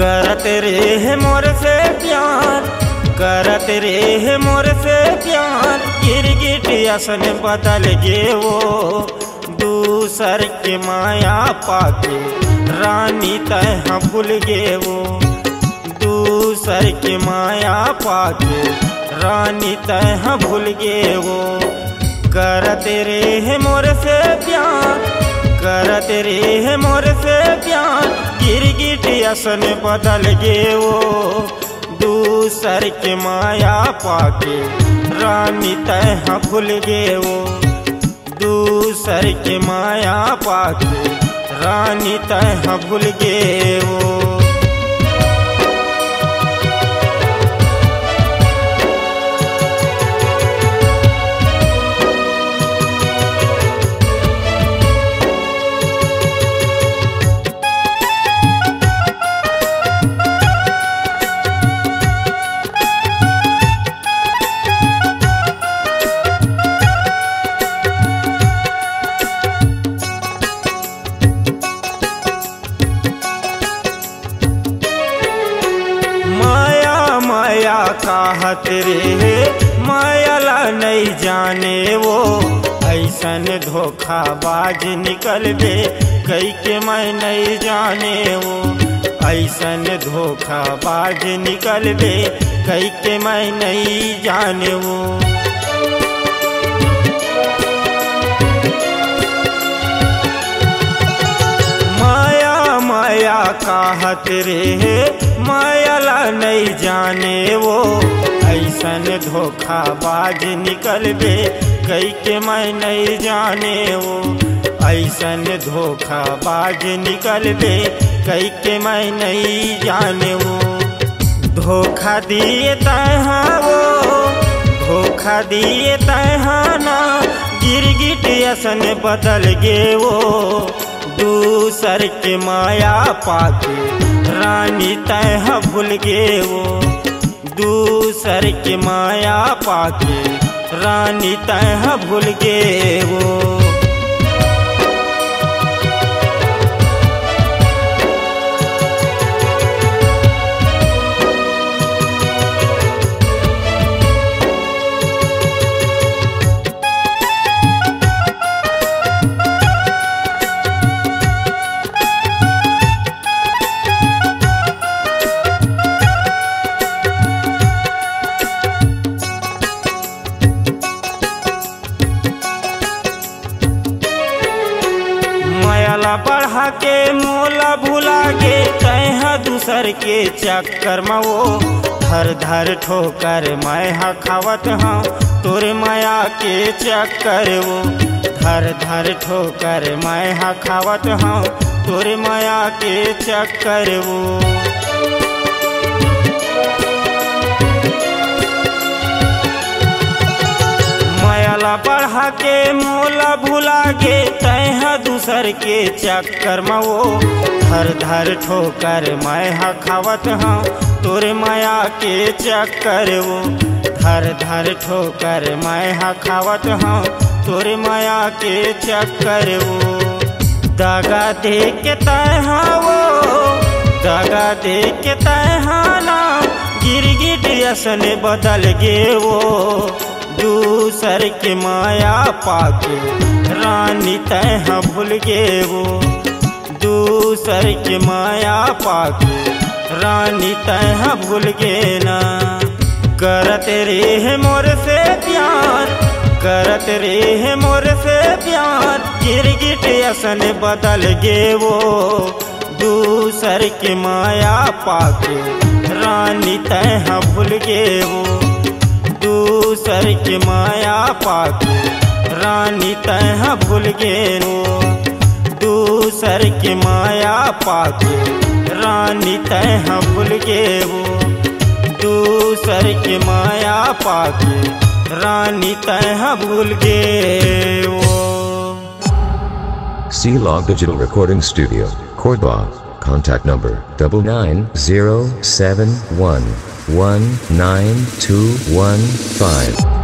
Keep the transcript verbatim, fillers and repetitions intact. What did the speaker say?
करत रहे मोर से प्यार, करत रहे मोर से प्यार। गिरगिटिया सन बदल गे वो दूसर के माया पाके, रानी तह भूल गे वो दूसर के माया पाके, रानी तह भूल गे वो। करत रहे मोर से प्यार, करत रहे मोर से प्यार। गिरगिटिया सन बदल गे वो दूसर के माया पाके, रानी तह भूल गे वो दूसर के माया पाके, रानी तह भूल गे वो। कहत रहे मायाला नहीं जाने वो, ऐसन धोखाबाज निकल बे कई के मैं नहीं जाने वो, ऐसन धोखाबाज निकल बे कई के मैं नहीं जाने वो। माया कहत रहे मायाला नहीं जाने वो, ऐसन धोखाबाज निकल बे कई के मैं नहीं जाने वो, ऐसन धोखाबाज निकल बे कई के मैं नहीं जाने वो। धोखा दिए तहा वो, धोखा दिए तहा ना। गिरगिटिया सन बदल गे वो दूसर के माया पाके, रानी तह भूल गे वो दूसर के माया पाके, रानी तह भूल गे वो। बढ़ा के मोला भुला के तैहा दूसर के चक्कर में वो, धर धर ठोकर मैं हा खावत हूँ तोर माया के चक्कर वो, धर धर ठोकर मैं हा खावत हूँ तोर माया के चक्कर वो। मायाला बढ़ा के मोला भुला के तैहा दूसर के चक्कर में वो, धर धर ठोकर मैं हा खावत हूँ तोर माया के चक्कर वो, धर धर ठोकर मैं हा खावत हूँ तोर माया के चक्कर वो। दगा दे के तहा वो, दगा दे के तहा ना। गिरगिटिया सन बदल गे वो दूसर के माया पाके, रानी तह भूल गे वो दूसर के माया पाके, रानी तह भूल गे ना। करत रहे मोर से प्यार, करत रहे मोर से प्यार। गिरगिटिया सन बदल गे वो दूसर के माया पाके, रानी तह भूल गे वो दूसर के माया पाके, रानी तह भूल गे वो दूसर के माया पाके, रानी तह भूल गे वो दूसर के माया पाके, रानी तह भूल गे वो। Shila Digital Recording Studio, Korba. Contact number double nine zero seven one one nine two one five.